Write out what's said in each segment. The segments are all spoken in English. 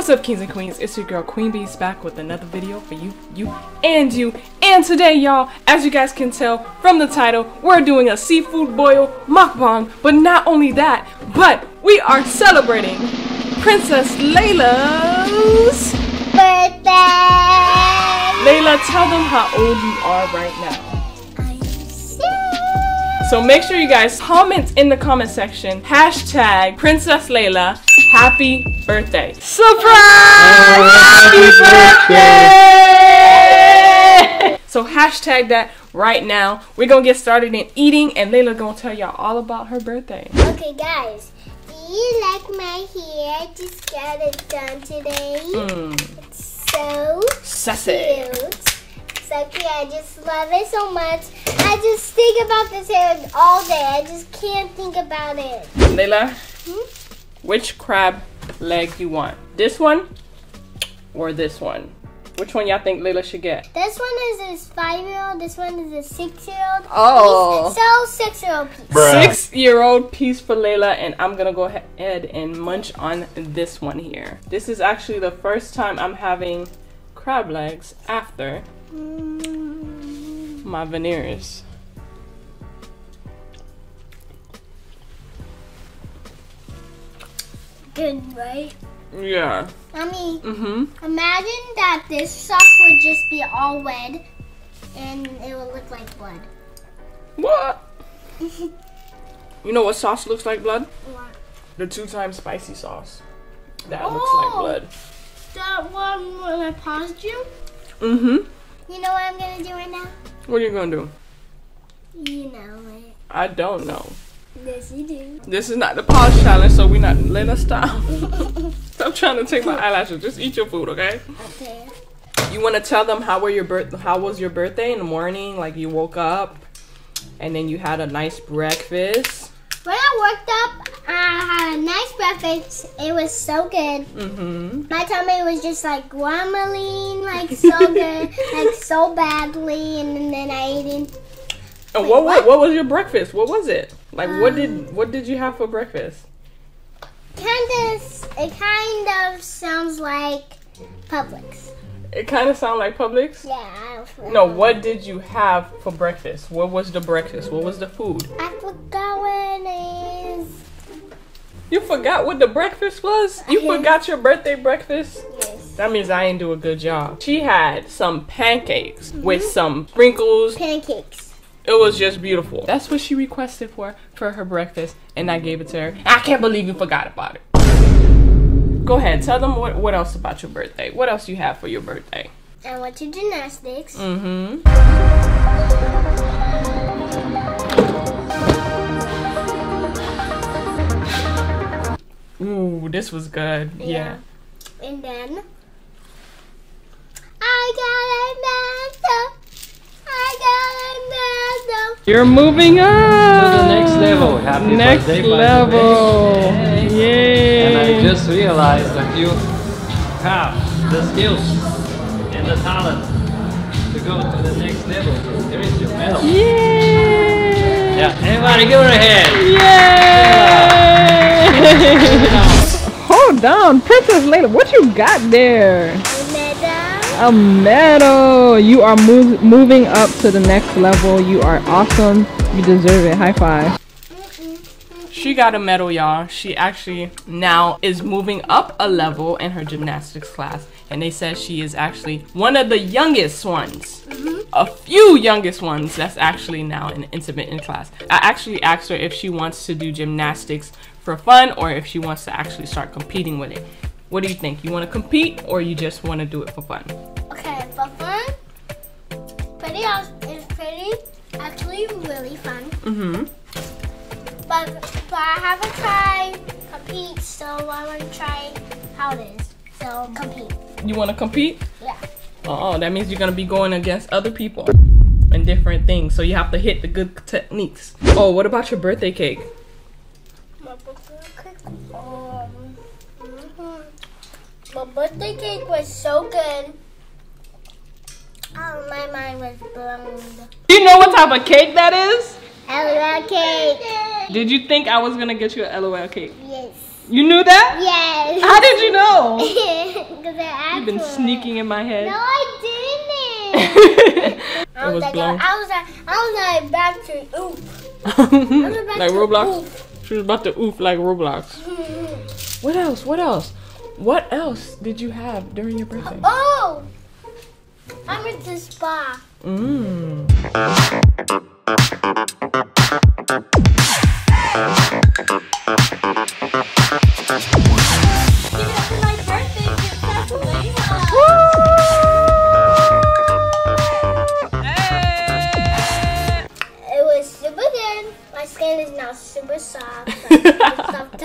What's up, kings and queens? It's your girl Queen Bee's back with another video for you. And today, y'all, as you guys can tell from the title, we're doing a seafood boil mukbang. But not only that, but we are celebrating Princess Layla's birthday. Layla, tell them how old you are right now. I'm 6. So make sure you guys comment in the comment section, # Princess Layla. Happy birthday. Surprise! Happy birthday! So # that right now. We're going to get started in eating and Layla going to tell y'all all about her birthday. Okay guys, do you like my hair? I just got it done today. It's so sassy. Cute. So cute. I just love it so much. I just think about this hair all day. I just can't think about it. Layla? Which crab leg you want? This one or this one? Which one y'all think Layla should get? This one is this 5-year-old, this one is this 6-year-old. Oh. So 6-year-old piece. Bruh. 6-year-old piece for Layla, and I'm gonna go ahead and munch on this one here. This is actually the first time I'm having crab legs after my veneers. Good, right? Yeah. I mean, imagine that this sauce would just be all red and it would look like blood. What? You know what sauce looks like blood? What? The 2-time spicy sauce. That looks like blood. That one when I paused you? You know what I'm gonna do right now? What are you gonna do? You know it. I don't know. Yes, you do. This is not the pause challenge, so we're not letting us stop. Stop trying to take my eyelashes. Just eat your food, okay? Okay. You want to tell them how was your birthday in the morning? Like you woke up, and then you had a nice breakfast. When I woke up, I had a nice breakfast. It was so good. My tummy was just like grumbling, like so good, like so badly, and then I ate it. And wait, what was your breakfast? What was it? Like what did you have for breakfast? It kind of sounds like Publix. It kind of sounds like Publix? Yeah, I don't know. No, what did you have for breakfast? What was the breakfast? What was the food? I forgot what it is. You forgot what the breakfast was? You forgot your birthday breakfast? Yes. That means I didn't do a good job. She had some pancakes with some sprinkles. Pancakes. It was just beautiful. That's what she requested for her breakfast, and I gave it to her. I can't believe you forgot about it. Go ahead, tell them what else about your birthday. What else you have for your birthday? I went to gymnastics. Ooh, this was good. Yeah. And then I got a medal. You're moving up to the next level. Happy birthday, level. Yay. And I just realized that you have the skills and the talent to go to the next level. There is your medal. Yay. Yeah, everybody give her a hand. Yay. Hold on, Princess Layla, what you got there? A medal. You are moving up to the next level. You are awesome. You deserve it. High five. She got a medal, y'all. She actually now is moving up a level in her gymnastics class, and they said she is actually one of the youngest ones. A few youngest ones that's actually now an intermittent class. I actually asked her if she wants to do gymnastics for fun or if she wants to actually start competing with it. What do you think? You want to compete or you just want to do it for fun? Okay, for fun. Actually really fun. But I haven't tried compete, so I want to try how it is. So compete. You want to compete? Yeah. Oh, that means you're going to be going against other people and different things. So you have to hit the good techniques. Oh, what about your birthday cake? My birthday cake? My birthday cake was so good. Oh, my mind was blown. Do you know what type of cake that is? LOL cake. Did you think I was gonna get you an LOL cake? Yes. You knew that? Yes. How did you know? You've been sneaking in my head. No, I didn't. I was about to oof. Like Roblox? Oof. She was about to oof like Roblox. What else? What else? What else did you have during your birthday? Oh! I went to spa.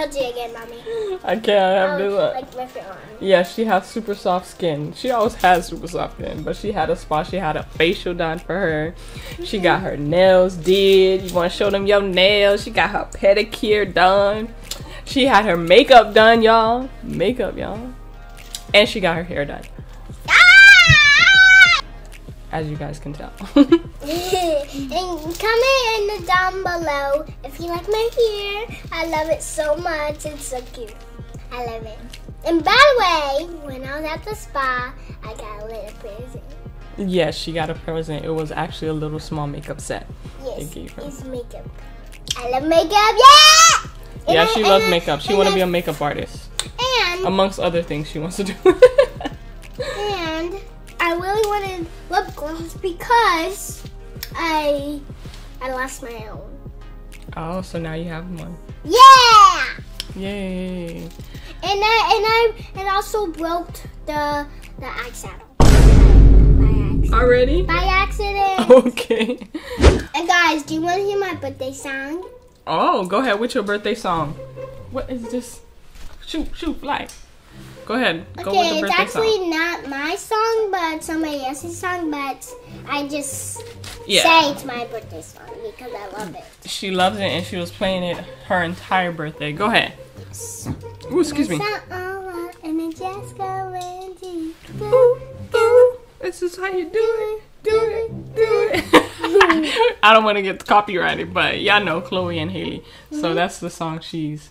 Again, mommy. I can't have this up. Like lift your arm. Yeah, she has super soft skin. She always has super soft skin, but she had a spa. She had a facial done for her. She got her nails did. You want to show them your nails? She got her pedicure done. She had her makeup done, y'all. Makeup, y'all. And she got her hair done. As you guys can tell. And comment in the down below if you like my hair. I love it so much. It's so cute. I love it. And by the way, when I was at the spa, I got a little present. Yes, she got a present. It was actually a little small makeup set. Yes, it's makeup. I love makeup. Yeah. Yeah, she loves makeup. She want to be a makeup artist. And amongst other things, she wants to do. And I really wanted lip gloss because I lost my own. Oh, so now you have one. Yeah. Yay. And I also broke the eyeshadow. By accident. Already? By accident. Okay. And guys, do you want to hear my birthday song? Oh, go ahead. What's your birthday song? What is this? Shoot, fly. Go ahead. Okay, go with the it's actually song. Not my song, but somebody else's song, but I just say it's my birthday song because I love it. She loves it and she was playing it her entire birthday. Go ahead. Yes. Ooh, excuse me. Ooh, this is how you do it. Do it. I don't want to get copyrighted, but y'all know Chloe and Haley. So that's the song she's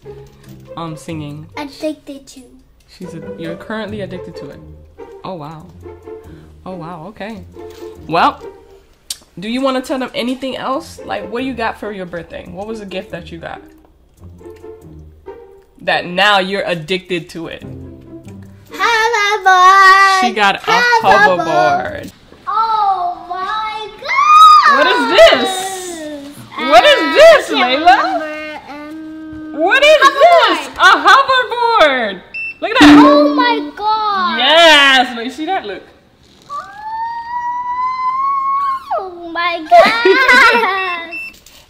singing. Addicted to. You're currently addicted to it. Oh, wow. Oh, wow. Okay. Well, do you want to tell them anything else? Like, what do you got for your birthday? What was the gift that you got? That now you're addicted to it. Hoverboard. She got a hoverboard. Oh, my God. What is this? What is this, Layla? What is this? A hoverboard. Look at that! Oh my God! Yes, look, see that? Look. Oh my God!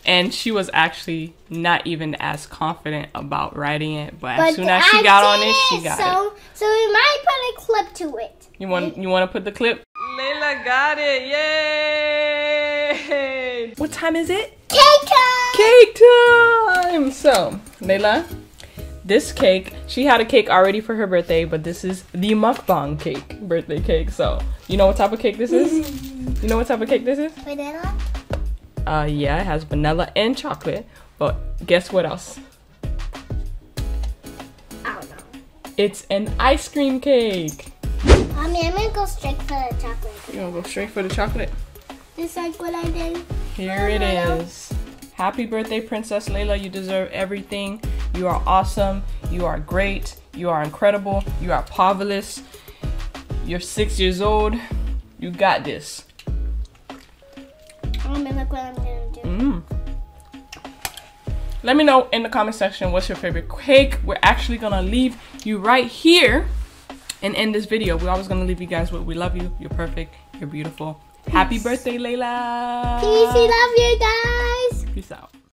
And she was actually not even as confident about writing it, but as soon as she got on it, she got it. So we might put a clip to it. You want to put the clip? Layla got it! Yay! What time is it? Cake time! Cake time! So, Layla. This cake, she had a cake already for her birthday, but this is the mukbang cake, birthday cake. So, you know what type of cake this is? You know what type of cake this is? Vanilla? Yeah, it has vanilla and chocolate, but guess what else? I don't know. It's an ice cream cake. I'm gonna go straight for the chocolate. You gonna go straight for the chocolate? Just like what I did. Here it is. Happy birthday, Princess Layla. You deserve everything. You are awesome, you are great, you are incredible, you are marvelous. You're 6 years old, you got this. I mean, look what I'm gonna do. Let me know in the comment section what's your favorite cake. We're actually gonna leave you right here and end this video. We're always gonna leave you guys with we love you, you're perfect, you're beautiful. Peace. Happy birthday, Layla. Peace, we love you guys. Peace out.